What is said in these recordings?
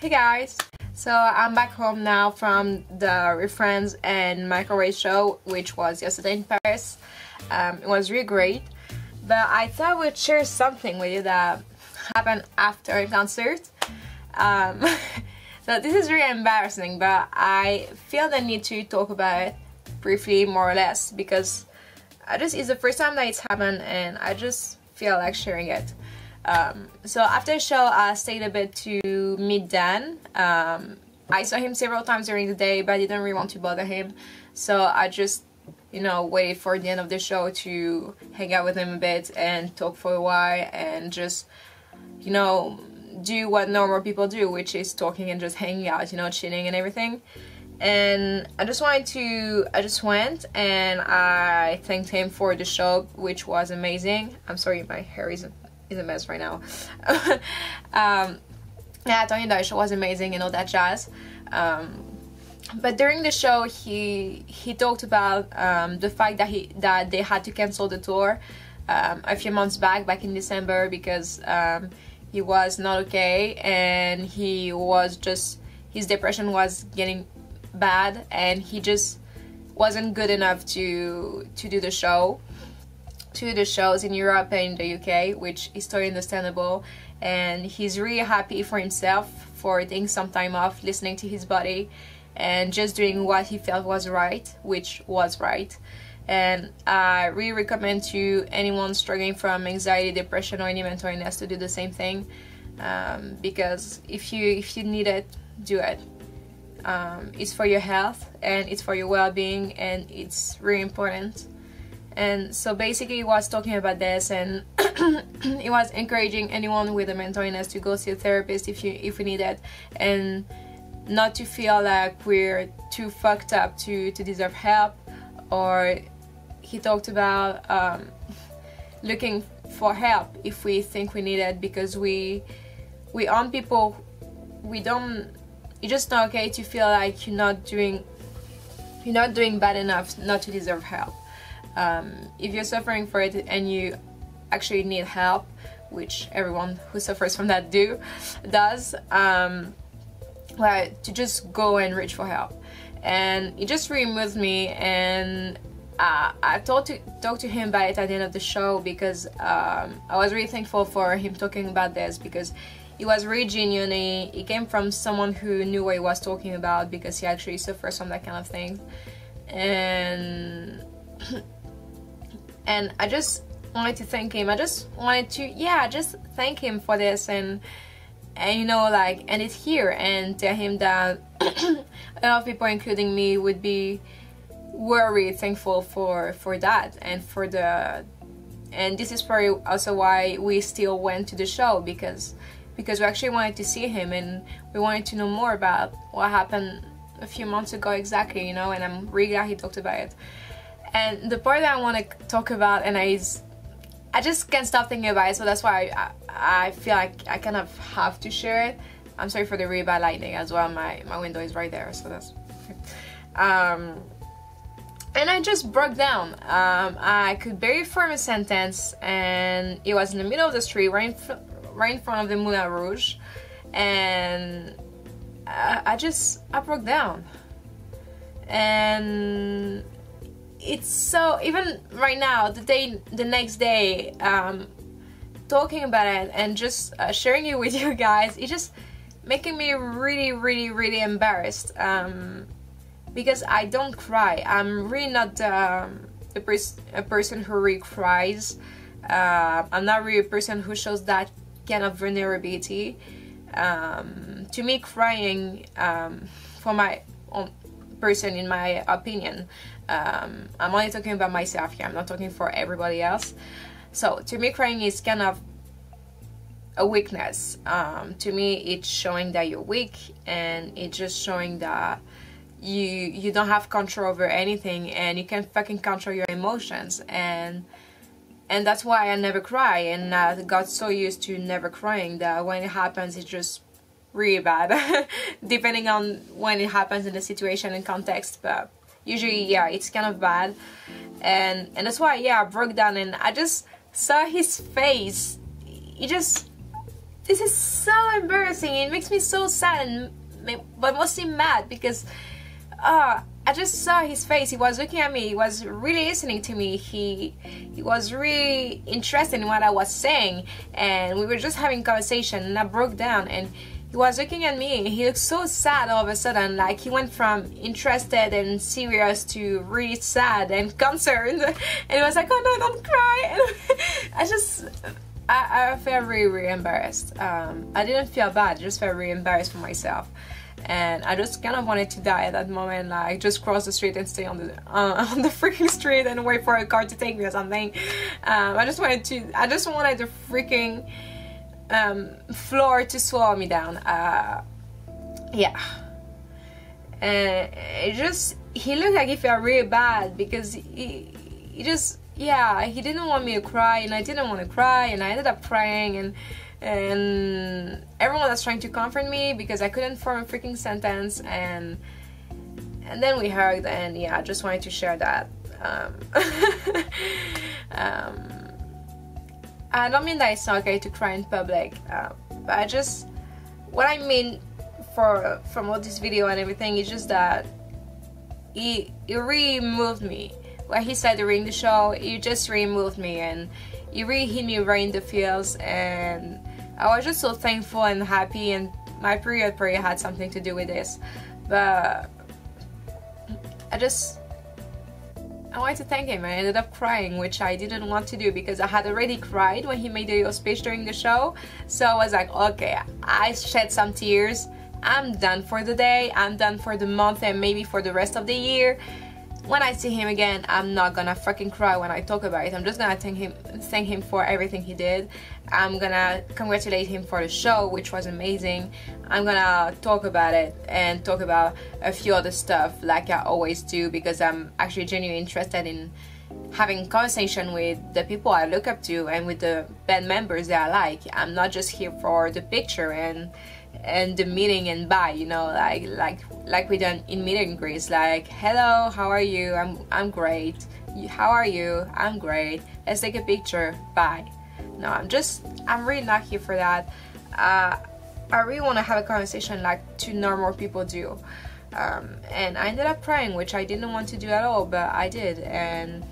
Hey guys, so I'm back home now from the Real Friends and Microwave show, which was yesterday in Paris. It was really great, but I thought I would share something with you that happened after a concert. So this is really embarrassing, but I feel the need to talk about it briefly, more or less, because it's the first time that it's happened and I just feel like sharing it. So after the show, I stayed a bit to meet Dan. I saw him several times during the day, but I didn't really want to bother him, so I just, you know, waited for the end of the show to hang out with him a bit and talk for a while and just, you know, do what normal people do, which is talking and just hanging out, you know, chilling and everything. And I just went and I thanked him for the show, which was amazing. I'm sorry, my hair is a mess right now. Yeah, I told him that the show was amazing and all that jazz. But during the show, he talked about the fact that they had to cancel the tour a few months back in December, because he was not okay, and his depression was getting bad, and he just wasn't good enough to do the show. To the shows in Europe and in the UK, which is totally understandable, and he's really happy for himself for taking some time off, listening to his body and just doing what he felt was right, which was right. And I really recommend to anyone struggling from anxiety, depression or any mental illness to do the same thing, because if you need it, do it. It's for your health and it's for your well-being, and it's really important. And so basically he was talking about this, and it was encouraging anyone with a mental illness to go see a therapist if we need it, and not to feel like we're too fucked up to deserve help. Or he talked about looking for help if we think we need it, because we aren't people. We don't. It's just not okay to feel like you're not doing bad enough not to deserve help. If you're suffering for it and you actually need help, which everyone who suffers from that does, to just go and reach for help. And it just really moved me, and I talked to him about it at the end of the show, because I was really thankful for him talking about this, because it was really genuine. It came from someone who knew what he was talking about, because he actually suffers from that kind of thing. And I just wanted to thank him. I just thank him for this, and you know, like, end it here and tell him that a lot of people, including me, were really thankful for that, and this is probably also why we still went to the show, because we actually wanted to see him, and we wanted to know more about what happened a few months ago exactly, you know. And I'm really glad he talked about it. And the part that I want to talk about, and I just can't stop thinking about it, so that's why I feel like I kind of have to share it. I'm sorry for the really bad lighting as well, my window is right there, so that's perfect. And I just broke down. I could barely form a sentence, and it was in the middle of the street, right in front of the Moulin Rouge, and I broke down. And it's so, even right now, the next day, talking about it and just sharing it with you guys, it's just making me really, really, really embarrassed, because I don't cry. I'm really not a person who really cries. I'm not really a person who shows that kind of vulnerability. To me, crying, for my own person, in my opinion, I'm only talking about myself here, I'm not talking for everybody else. So to me, crying is kind of a weakness. To me, it's showing that you're weak, and it's just showing that you don't have control over anything, and you can't fucking control your emotions. And that's why I never cry, and I got so used to never crying that when it happens, it's just really bad, depending on when it happens in the situation and context. But usually, yeah, it's kind of bad, and that's why, yeah, I broke down. And I just saw his face. It just This is so embarrassing. It makes me so sad and but mostly mad because I just saw his face. He was looking at me. He was really listening to me. He was really interested in what I was saying, and we were just having conversation, and I broke down, and he was looking at me, and he looked so sad all of a sudden. Like, he went from interested and serious to really sad and concerned, and he was like, oh no, don't cry. And I felt really, really embarrassed. I didn't feel bad, I just felt really embarrassed for myself. And I just kind of wanted to die at that moment, like just cross the street and stay on the freaking street and wait for a car to take me or something. I just wanted the freaking floor to swallow me down. Yeah. And it just, he looked like he felt really bad because he just, yeah, he didn't want me to cry, and I didn't want to cry, and I ended up crying, and everyone was trying to comfort me because I couldn't form a freaking sentence, and then we hugged, and yeah, I just wanted to share that. I don't mean that it's not okay to cry in public, but I just, what I mean from all this video and everything is just that it really moved me. What he said during the show, it just really moved me, and it really hit me right in the feels, and I was just so thankful and happy, and my period probably had something to do with this. But I wanted to thank him. I ended up crying, which I didn't want to do because I had already cried when he made the speech during the show. So I was like, okay, I shed some tears, I'm done for the day, I'm done for the month, and maybe for the rest of the year. When I see him again, I'm not gonna fucking cry when I talk about it. I'm just gonna thank him for everything he did. I'm gonna congratulate him for the show, which was amazing. I'm gonna talk about it and talk about a few other stuff like I always do, because I'm actually genuinely interested in having conversation with the people I look up to and with the band members that I like. I'm not just here for the picture and the meeting and bye, you know, like we done in meet and greets, like, hello, how are you? I'm great. How are you? I'm great. Let's take a picture. Bye. No, I'm really not here for that. I really want to have a conversation like two normal people do. And I ended up crying, which I didn't want to do at all, but I did, and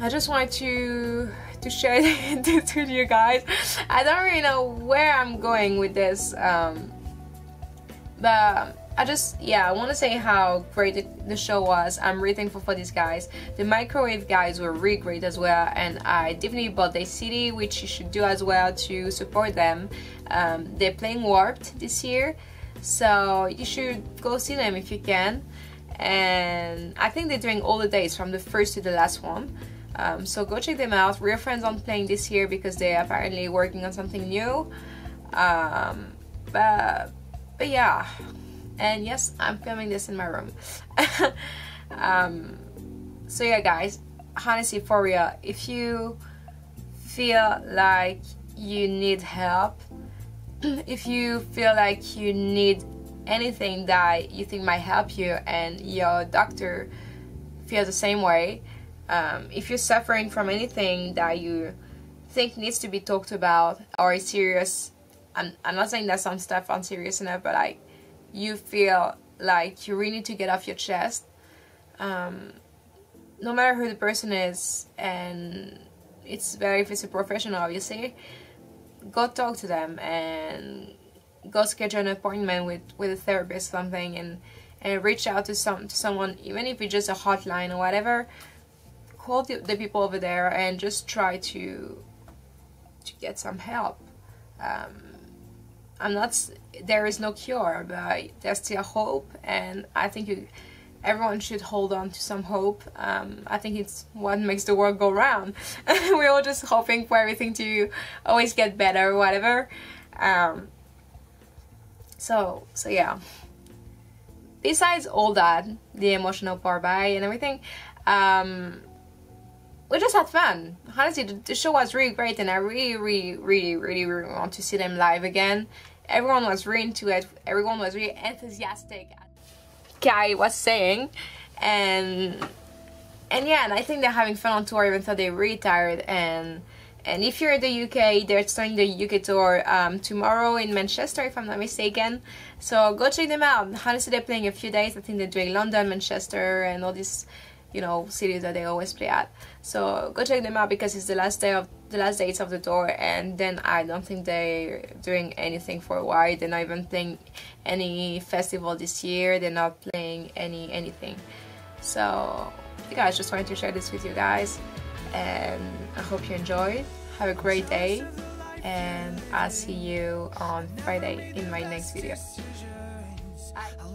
I just wanted to share it with you guys. I don't really know where I'm going with this, but I want to say how great the show was. I'm really thankful for these guys. The Microwave guys were really great as well, and I definitely bought their CD, which you should do as well to support them. They're playing Warped this year, so you should go see them if you can. And I think they're doing all the days from the first to the last one. So go check them out. Real Friends aren't playing this year because they're apparently working on something new. But yeah, and yes, I'm filming this in my room. So yeah, guys, honestly, for real, if you feel like you need help, if you feel like you need anything that you think might help you, and your doctor feels the same way, if you're suffering from anything that you think needs to be talked about or is serious, I'm not saying that some stuff aren't serious enough, but like you feel like you really need to get off your chest, no matter who the person is, and it's better if it's a professional, obviously, go talk to them and go schedule an appointment with a therapist or something, and reach out to someone, even if it's just a hotline or whatever. Call the people over there and just try to get some help. There is no cure, but there's still hope, and I think everyone should hold on to some hope. I think it's what makes the world go round. We're all just hoping for everything to always get better or whatever. So yeah, besides all that, the emotional part by and everything, we just had fun. Honestly, the show was really great, and I really want to see them live again. Everyone was really into it, everyone was really enthusiastic, Kai was saying, and yeah, and I think they're having fun on tour even though they're really tired, and And if you're in the UK, they're starting the UK tour tomorrow in Manchester, if I'm not mistaken. So go check them out. Honestly, they're playing a few days. I think they're doing London, Manchester, and all these, you know, cities that they always play at. So go check them out because it's the last day of the last dates of the tour, and then I don't think they're doing anything for a while. They're not even playing any festival this year. They're not playing anything. So I think I just wanted to share this with you guys, and I hope you enjoyed. Have a great day, and I'll see you on Friday in my next video. Bye.